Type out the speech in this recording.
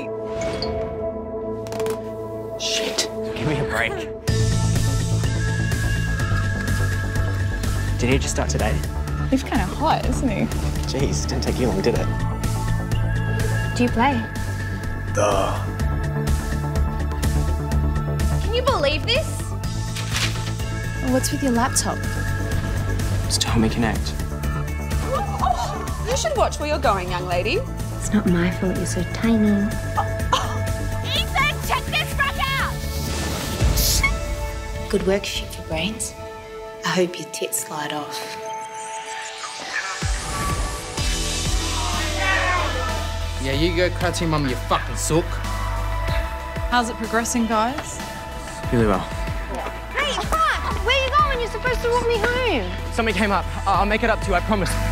right. Shit. Give me a break. Did he just start today? He's kind of hot, isn't he? Jeez, didn't take you long, did it? Do you play? Duh. Can you believe this? What's with your laptop? It's Tommy Connect. You should watch where you're going, young lady. It's not my fault you're so tiny. Ethan, check this fuck out! Good work, your brains. I hope your tits slide off. Yeah, you go crouching, mum, you fucking sook. How's it progressing, guys? Really well. Hey, fuck! Where you going? You're supposed to walk me home. Something came up. I'll make it up to you, I promise.